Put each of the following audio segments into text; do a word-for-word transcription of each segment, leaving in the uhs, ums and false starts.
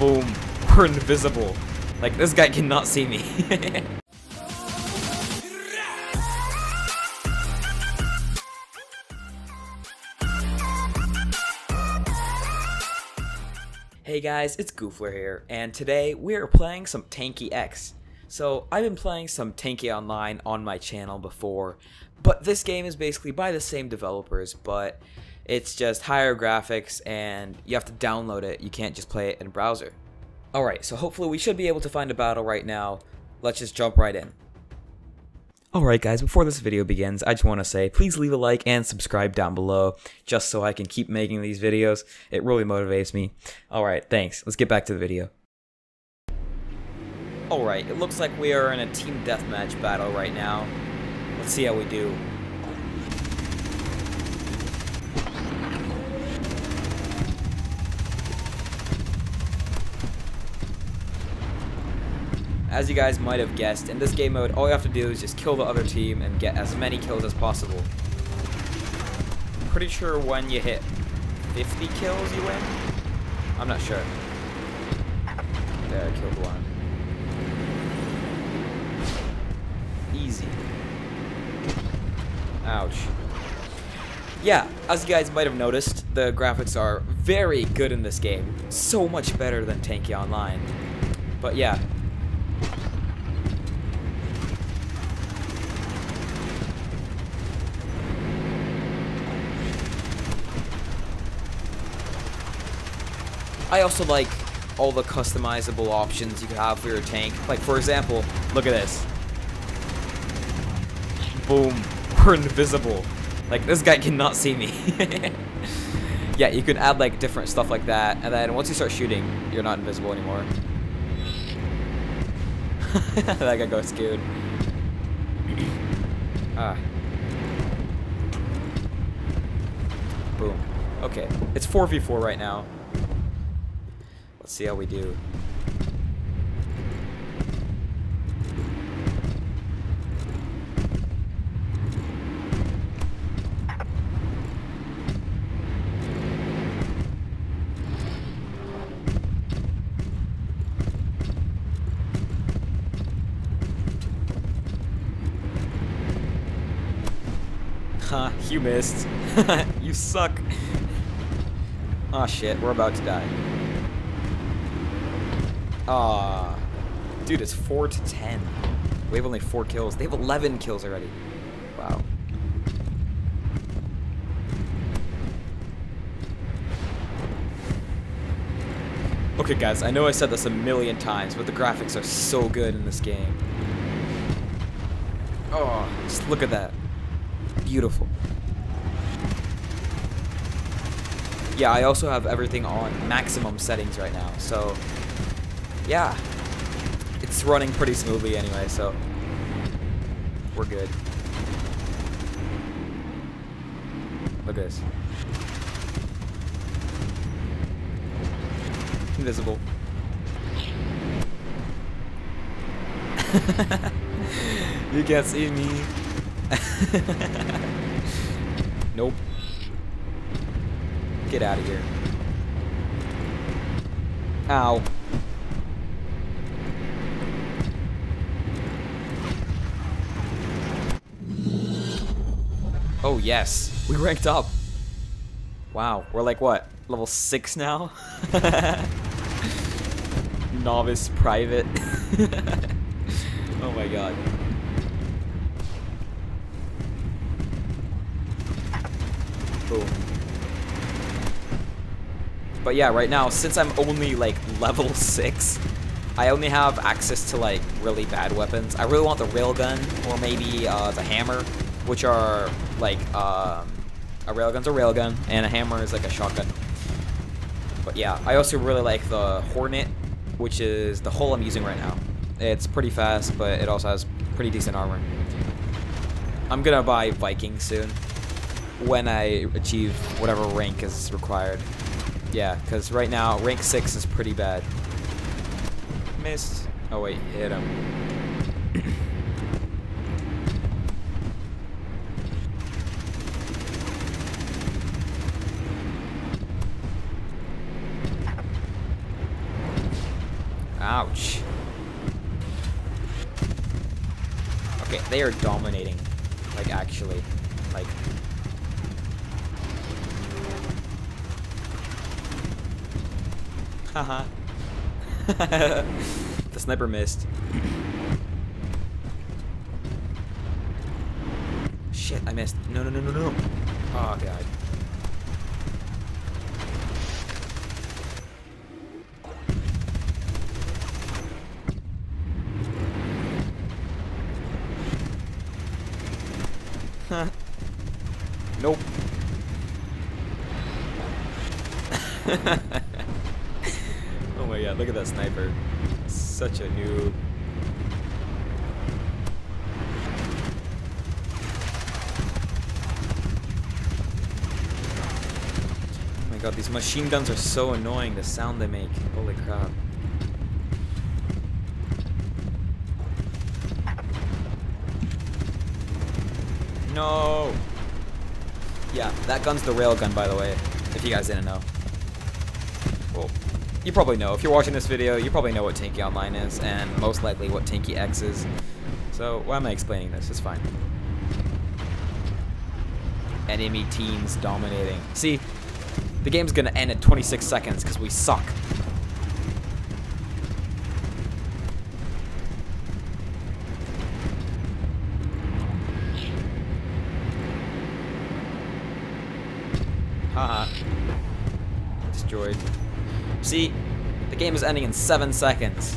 boom, we're invisible. Like, this guy cannot see me. Hey guys, it's Goofler here, and today we are playing some Tanki X. So, I've been playing some Tanki Online on my channel before, but this game is basically by the same developers, but it's just higher graphics and you have to download it. You can't just play it in a browser. Alright, so hopefully we should be able to find a battle right now. Let's just jump right in. Alright guys, before this video begins, I just want to say please leave a like and subscribe down below just so I can keep making these videos. It really motivates me. Alright, thanks. Let's get back to the video. Alright, it looks like we are in a team deathmatch battle right now. Let's see how we do. As you guys might have guessed, in this game mode all you have to do is just kill the other team and get as many kills as possible. I'm pretty sure when you hit fifty kills you win? I'm not sure. There, I killed one. Easy. Ouch. Yeah, as you guys might have noticed, the graphics are very good in this game. So much better than Tanki Online. But yeah. I also like all the customizable options you can have for your tank. Like, for example, look at this. Boom. We're invisible. Like, this guy cannot see me. Yeah, you can add, like, different stuff like that. And then once you start shooting, you're not invisible anymore. That guy got scared. Ah. Boom. Okay. It's four v four right now. Let's see how we do. Huh, you missed. You suck. Aw, shit, we're about to die. Ah, dude, it's four to ten. We have only four kills. They have eleven kills already. Wow. Okay, guys, I know I said this a million times, but the graphics are so good in this game. Oh, just look at that. Beautiful. Yeah, I also have everything on maximum settings right now, so... yeah, it's running pretty smoothly anyway, so we're good. Look at this. Invisible. You can't see me. Nope. Get out of here. Ow. Oh yes, we ranked up. Wow, we're like what, level six now? Novice private. Oh my god. Boom. But yeah, right now, since I'm only like level six, I only have access to like really bad weapons. I really want the railgun or maybe uh, the hammer, which are like um, a railgun's a railgun and a hammer is like a shotgun. But yeah, I also really like the Hornet, which is the hull I'm using right now. It's pretty fast, but it also has pretty decent armor. I'm gonna buy Viking soon when I achieve whatever rank is required. Yeah, because right now rank six is pretty bad. Missed. Oh wait, hit him. Ouch. Okay, they are dominating. Like, actually. Like... Haha. The sniper missed. Shit, I missed. No, no, no, no, no. Oh, God. Huh. Nope. Oh my God, look at that sniper. Such a noob. Oh my God, these machine guns are so annoying, the sound they make. Holy crap. No. Yeah, that gun's the railgun, by the way, if you guys didn't know. Well, you probably know. If you're watching this video, you probably know what Tanki Online is, and most likely what Tanki X is. So, why am I explaining this? It's fine. Enemy teams dominating. See, the game's gonna end at twenty-six seconds, because we suck. Haha. Uh-huh. Destroyed. See? The game is ending in seven seconds.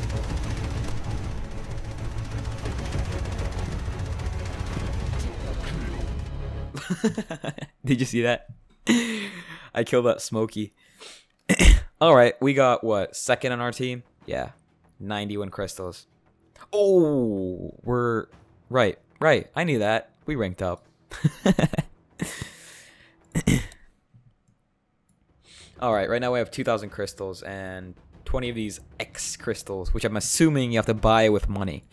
Did you see that? I killed that Smokey. Alright, we got what? Second on our team? Yeah. ninety-one crystals. Oh! We're... Right, right. I knew that. We ranked up. Alright, right now we have two thousand crystals and twenty of these X crystals, which I'm assuming you have to buy with money.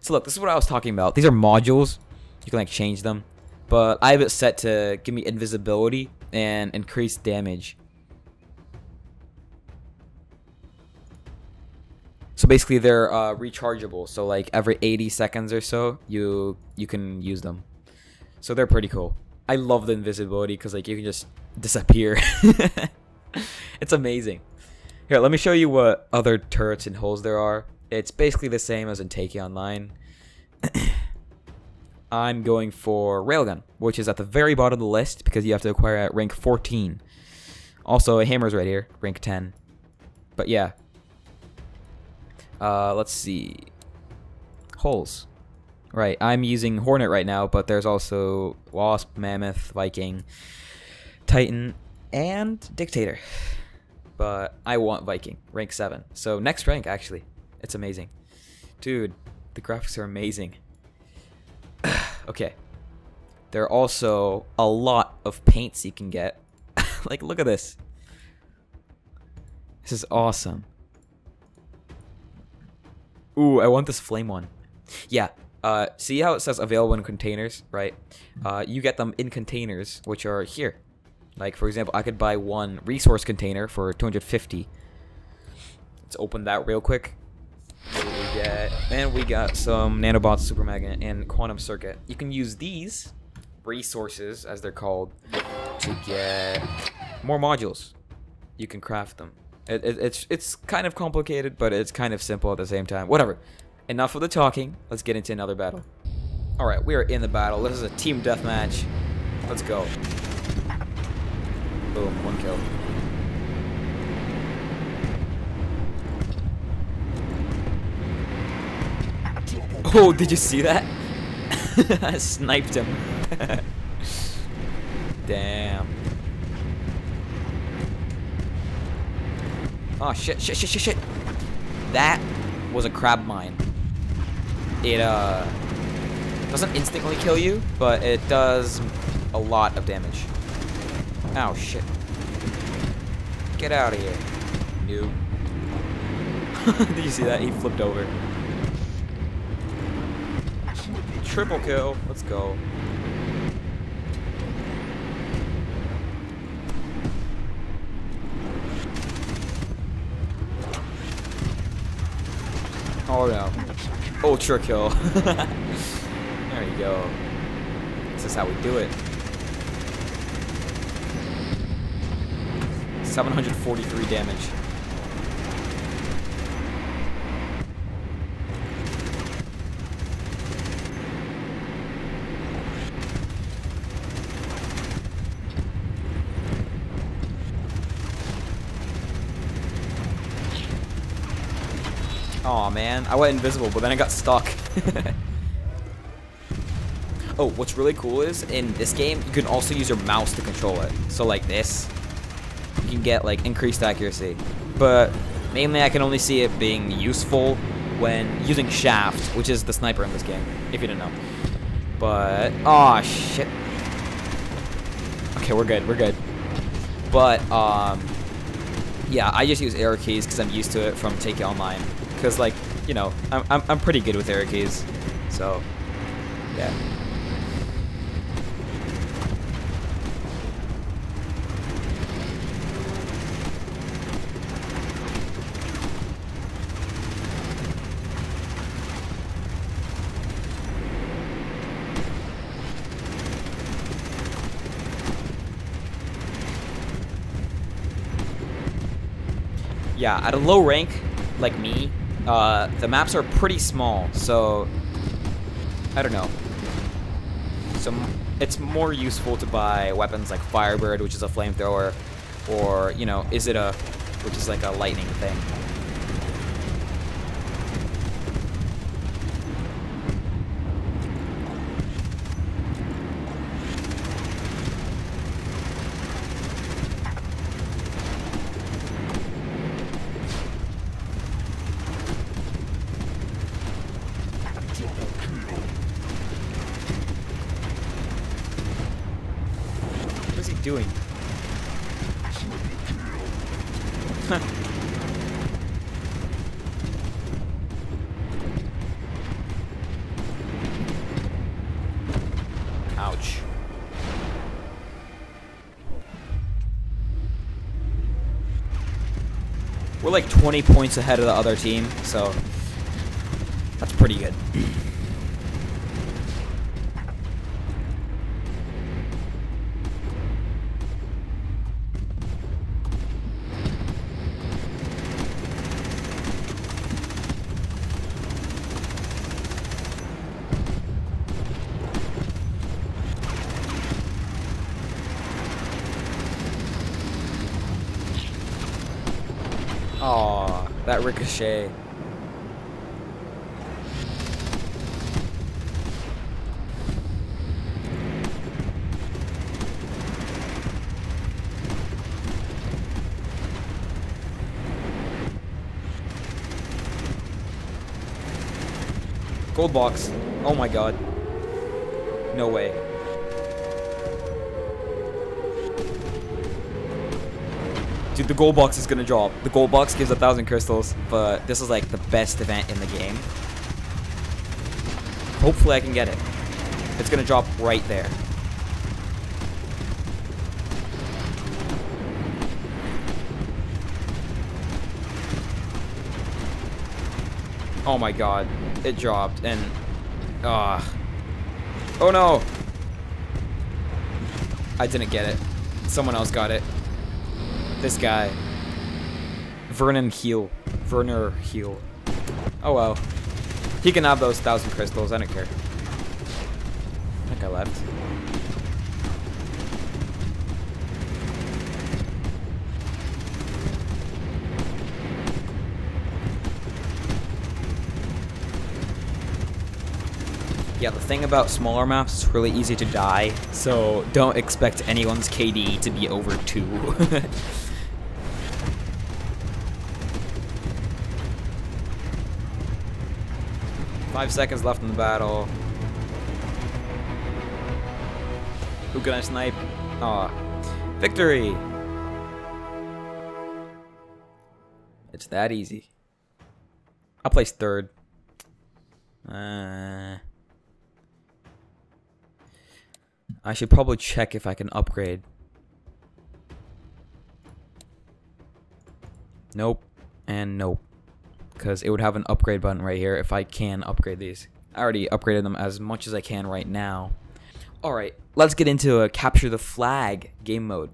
So look, this is what I was talking about. These are modules. You can like change them. But I have it set to give me invisibility and increased damage. So basically they're uh, rechargeable. So like every eighty seconds or so, you, you can use them. So they're pretty cool. I love the invisibility because like you can just disappear. It's amazing. Here, let me show you what other turrets and holes there are. It's basically the same as in Tanki Online. I'm going for Railgun, which is at the very bottom of the list because you have to acquire at rank fourteen. Also, a Hammer's right here, rank ten. But yeah. Uh, let's see. Holes. Right, I'm using Hornet right now, but there's also Wasp, Mammoth, Viking, Titan, and Dictator, but I want Viking, rank seven, so next rank actually. It's amazing, dude. The graphics are amazing. Okay, there are also a lot of paints you can get. Like, look at this. This is awesome. Ooh, I want this flame one. Yeah. Uh, see how it says available in containers, right? Uh, you get them in containers, which are here. Like, for example, I could buy one resource container for two hundred fifty. Let's open that real quick. What do we get? And we got some nanobots, super magnet, and quantum circuit. You can use these resources, as they're called, to get more modules. You can craft them. It, it, it's, it's kind of complicated, but it's kind of simple at the same time. Whatever. Enough of the talking. Let's get into another battle. Alright, we are in the battle. This is a team deathmatch. Let's go. Boom, one kill. Oh, did you see that? I sniped him. Damn. Oh, shit, shit, shit, shit, shit. That was a crab mine. It, uh, doesn't instantly kill you, but it does a lot of damage. Oh shit. Get out of here. Noob. Did you see that? He flipped over. Triple kill. Let's go. Oh no. Ultra kill. There you go. This is how we do it. seven hundred forty-three damage. Aw, man, I went invisible, but then I got stuck. Oh, what's really cool is, in this game, you can also use your mouse to control it. So like this, you can get like increased accuracy. But mainly I can only see it being useful when using Shaft, which is the sniper in this game, if you didn't know. But, aw, shit. Okay, we're good, we're good. But, um, yeah, I just use arrow keys because I'm used to it from Tanki Online. Because, like, you know, I'm, I'm, I'm pretty good with arrow keys, so, yeah. Yeah, at a low rank, like me, Uh, the maps are pretty small, so I don't know. So it's more useful to buy weapons like Firebird, which is a flamethrower, or, you know, Isida, which is like a lightning thing. Doing? Ouch. We're like twenty points ahead of the other team, so that's pretty good. Aw, that ricochet. Gold box. Oh my god. No way. Dude, the gold box is gonna drop. The gold box gives a thousand crystals, but this is like the best event in the game. Hopefully I can get it. It's gonna drop right there. Oh my god, it dropped and ah. Uh, oh no! I didn't get it. Someone else got it. This guy, Vernar Heal, Vernar Heal. Oh well, he can have those thousand crystals. I don't care. I think I left. Yeah, the thing about smaller maps, it's really easy to die. So don't expect anyone's K D to be over two. Five seconds left in the battle. Who can I snipe? Aw. Victory! It's that easy. I placed third. Uh, I should probably check if I can upgrade. Nope. And nope. because it would have an upgrade button right here if I can upgrade these. I already upgraded them as much as I can right now. Alright, let's get into a capture the flag game mode.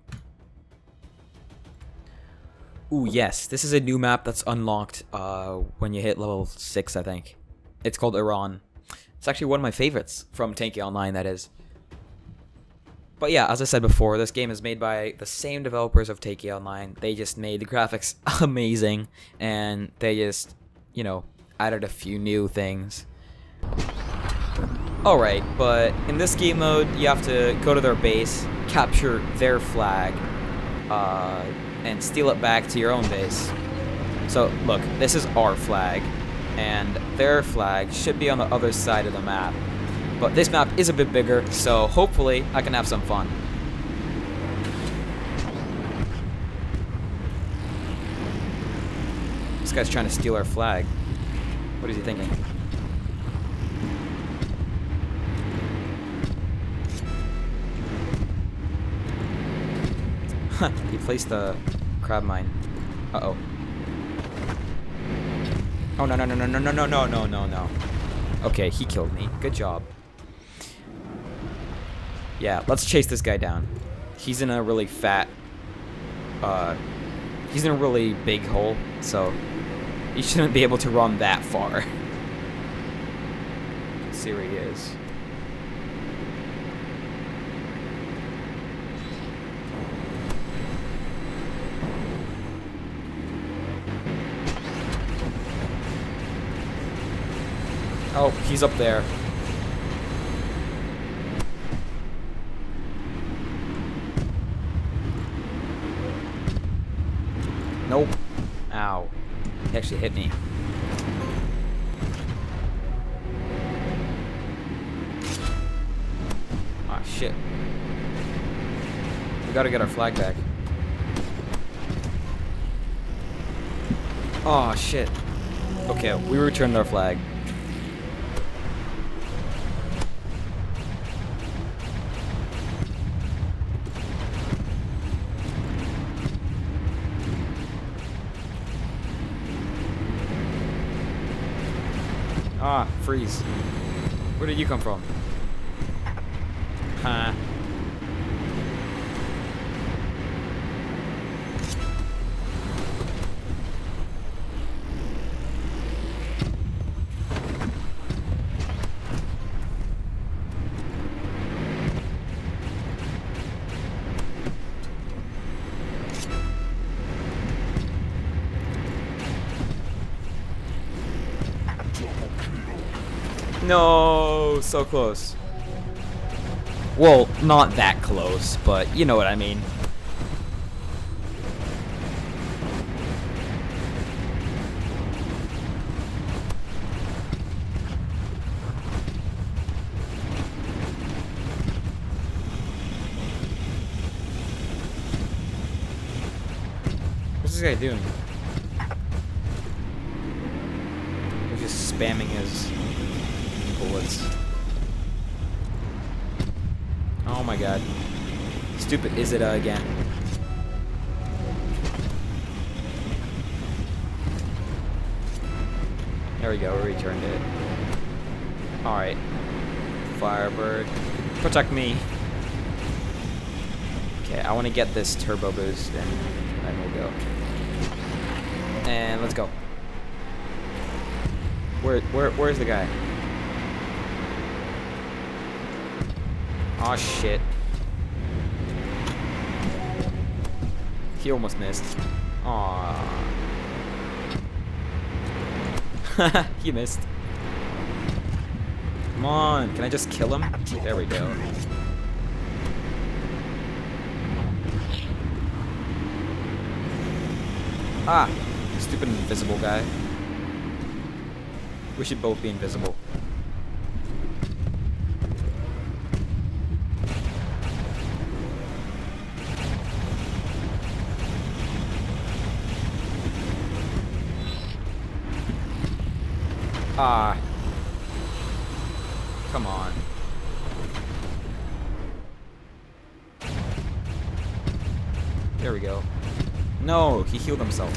Ooh, yes, this is a new map that's unlocked uh, when you hit level six, I think. It's called Iron. It's actually one of my favorites from Tanki Online, that is. But yeah, as I said before, this game is made by the same developers of Tanki Online. They just made the graphics amazing, and they just, you know, added a few new things. Alright, but in this game mode, you have to go to their base, capture their flag, uh, and steal it back to your own base. So, look, this is our flag, and their flag should be on the other side of the map. But this map is a bit bigger, so hopefully I can have some fun. This guy's trying to steal our flag. What is he thinking? He placed the crab mine. Uh-oh. Oh, no, no, no, no, no, no, no, no, no, no, no. Okay, he killed me. Good job. Yeah, let's chase this guy down. He's in a really fat... Uh, he's in a really big hole, so... He shouldn't be able to run that far. Let's see where he is. Oh, he's up there. Nope. Ow. He actually hit me. Ah, shit. We gotta get our flag back. Oh, shit. Okay, we returned our flag. Ah, freeze. Where did you come from? Huh. No, so close. Well, not that close, but you know what I mean. What's this guy doing? He's just spamming his... bullets. Oh my god. Stupid Isida again. There we go, we returned it. Alright. Firebird. Protect me. Okay, I want to get this turbo boost and then we'll go. And let's go. Where where where's the guy? Aw, oh, shit. He almost missed. Aww. He missed. Come on, can I just kill him? There we go. Ah, stupid invisible guy. We should both be invisible. Ah. Come on. There we go. No, he healed himself.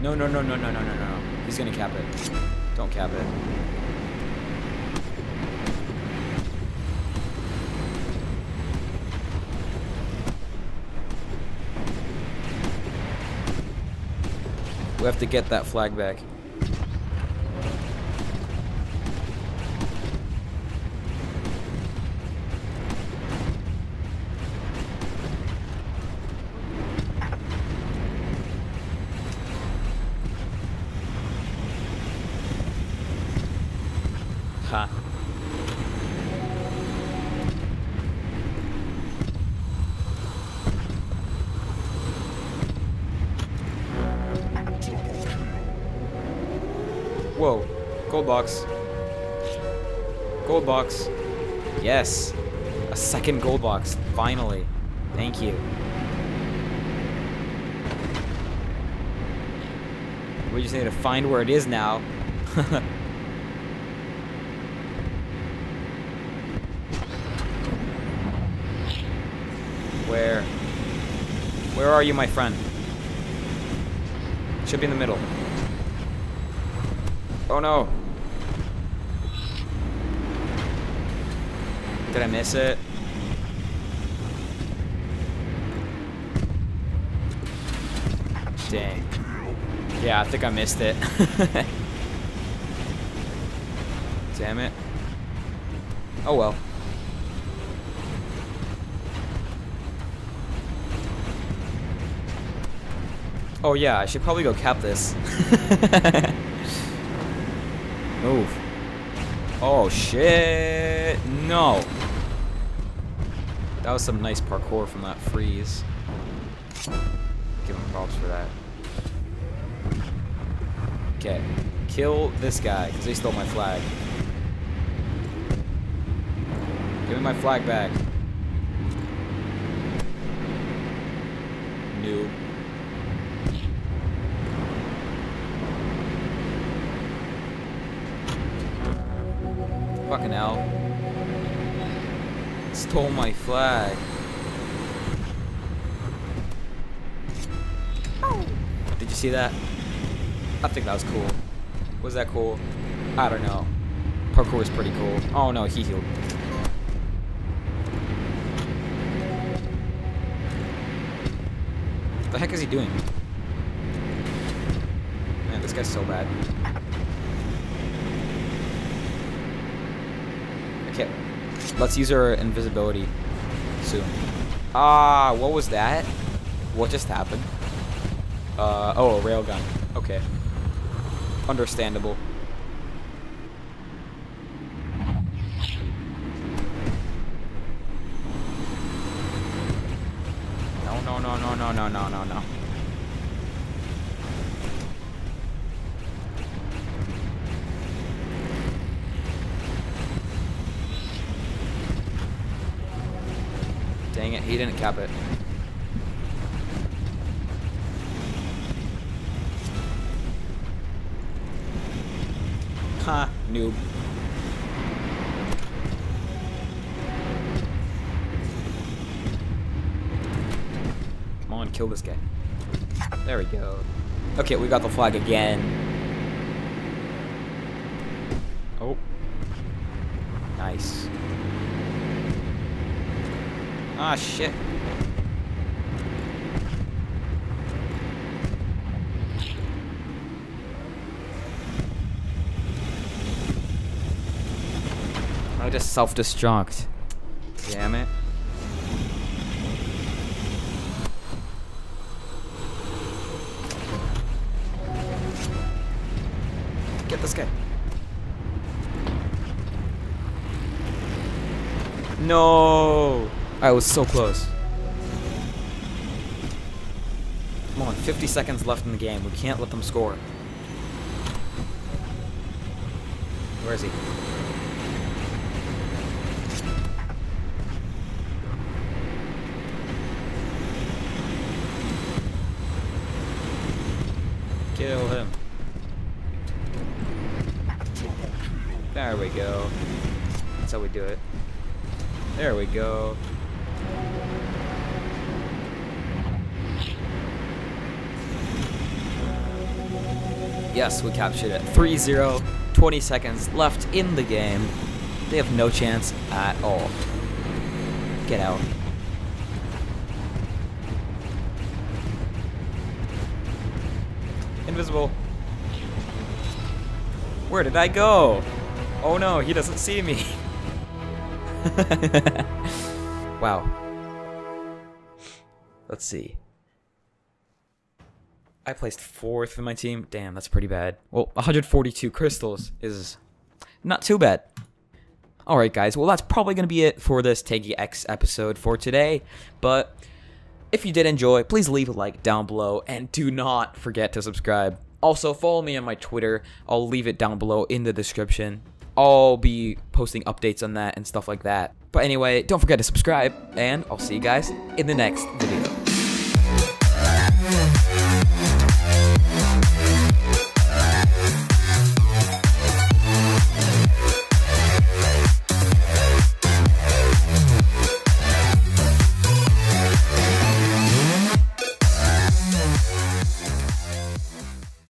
No, no, no, no, no, no, no, no. He's gonna cap it. Don't cap it. We have to get that flag back. Ha. Whoa, gold box. Gold box. Yes, a second gold box, finally. Thank you. We just need to find where it is now. Where? Where are you, my friend? Should be in the middle. Oh no! Did I miss it? Dang. Yeah, I think I missed it. Damn it. Oh well. Oh yeah, I should probably go cap this. Move. Oh shit, no. That was some nice parkour from that freeze. Give him props for that. Okay, kill this guy, because he stole my flag. Give me my flag back. Noob. Fucking hell. Stole my flag. Oh. Did you see that? I think that was cool. Was that cool? I don't know. Parkour is pretty cool. Oh no, he healed. What the heck is he doing? Man, this guy's so bad. Okay, let's use our invisibility soon. Ah, what was that? What just happened? Uh, oh, a railgun. Okay. Understandable. No, no, no, no, no, no, no, no, no. Dang it, he didn't cap it. Ha, noob. Come on, kill this guy. There we go. Okay, we got the flag again. Oh. Nice. Ah, shit. I just self-destruct. Damn it. Get this guy. No. I was so close. Come on, fifty seconds left in the game. We can't let them score. Where is he? Kill him. There we go. That's how we do it. There we go. Yes, we captured it. three zero, twenty seconds left in the game. They have no chance at all. Get out. Invisible. Where did I go? Oh no, he doesn't see me. Wow. Let's see. I placed fourth in my team. Damn, that's pretty bad. Well, one hundred forty-two crystals is not too bad. Alright guys, well that's probably going to be it for this Tanki X episode for today. But if you did enjoy, please leave a like down below and do not forget to subscribe. Also, follow me on my Twitter. I'll leave it down below in the description. I'll be posting updates on that and stuff like that. But anyway, don't forget to subscribe, and I'll see you guys in the next video.